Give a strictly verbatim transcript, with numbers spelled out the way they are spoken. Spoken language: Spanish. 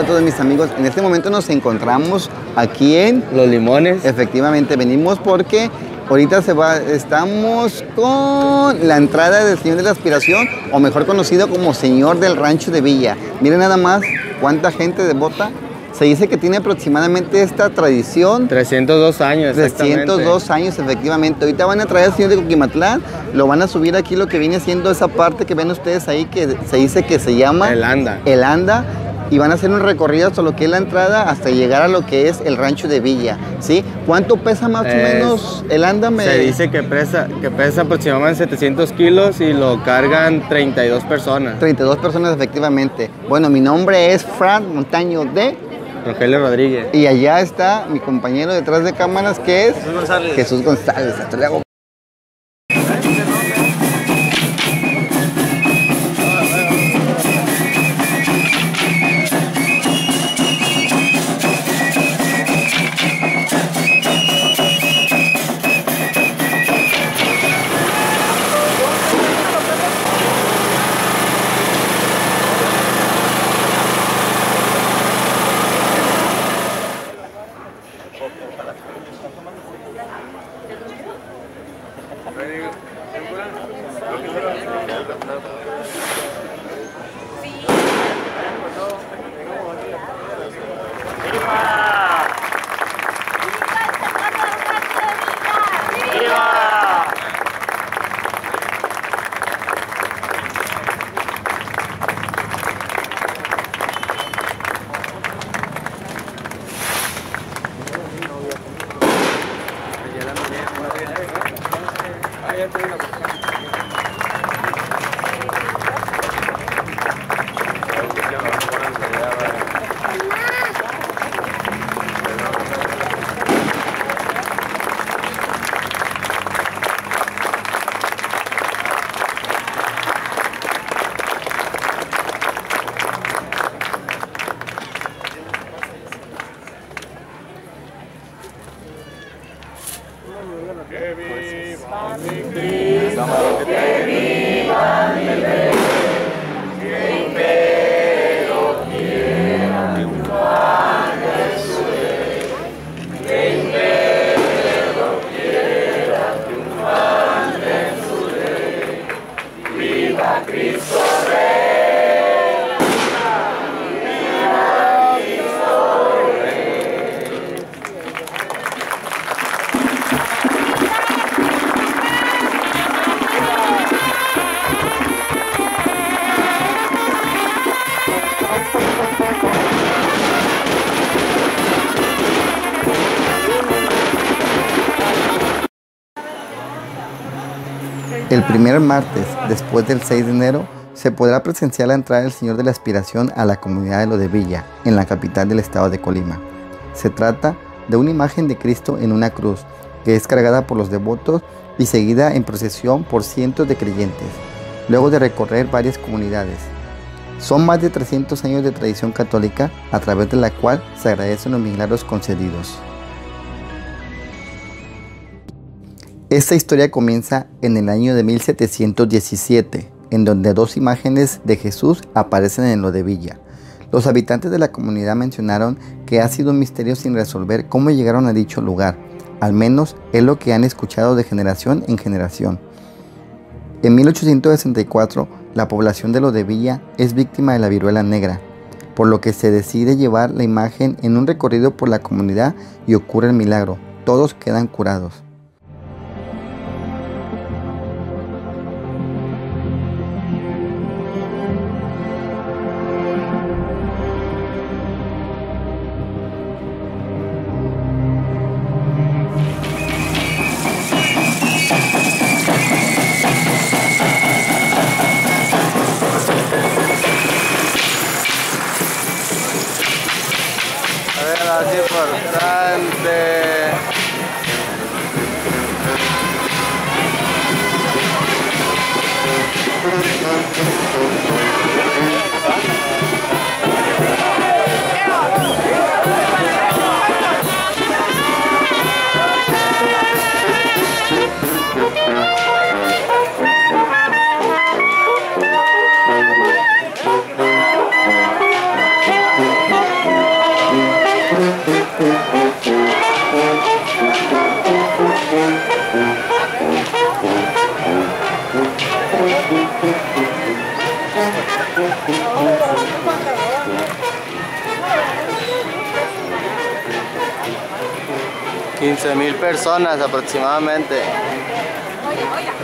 a todos mis amigos. En este momento nos encontramos aquí en Los Limones. Efectivamente, venimos porque ahorita se va, estamos con la entrada del Señor de la Aspiración, o mejor conocido como Señor del Rancho de Villa. Miren nada más cuánta gente devota. Se dice que tiene aproximadamente esta tradición trescientos dos años, exactamente. trescientos dos años, efectivamente. Ahorita van a traer al señor de Coquimatlán, lo van a subir aquí, lo que viene siendo esa parte que ven ustedes ahí, que se dice que se llama El Anda. El Anda. Y van a hacer un recorrido hasta lo que es la entrada, hasta llegar a lo que es el rancho de Villa, ¿sí? ¿Cuánto pesa más es, o menos el ándame? Se dice que pesa, que pesa aproximadamente setecientos kilos y lo cargan treinta y dos personas. treinta y dos personas, efectivamente. Bueno, mi nombre es Frank Montaño de... Rogelio Rodríguez. Y allá está mi compañero detrás de cámaras, que es... Jesús González. Jesús González. Hasta luego. El primer martes, después del seis de enero, se podrá presenciar la entrada del Señor de la Aspiración a la comunidad de Lo de Villa, en la capital del estado de Colima. Se trata de una imagen de Cristo en una cruz, que es cargada por los devotos y seguida en procesión por cientos de creyentes, luego de recorrer varias comunidades. Son más de trescientos años de tradición católica, a través de la cual se agradecen los milagros concedidos. Esta historia comienza en el año de mil setecientos diecisiete, en donde dos imágenes de Jesús aparecen en Lo de Villa. Los habitantes de la comunidad mencionaron que ha sido un misterio sin resolver cómo llegaron a dicho lugar. Al menos es lo que han escuchado de generación en generación. En mil ochocientos sesenta y cuatro, la población de Lo de Villa es víctima de la viruela negra, por lo que se decide llevar la imagen en un recorrido por la comunidad y ocurre el milagro. Todos quedan curados. Oh, quince mil personas aproximadamente. Oye, oye.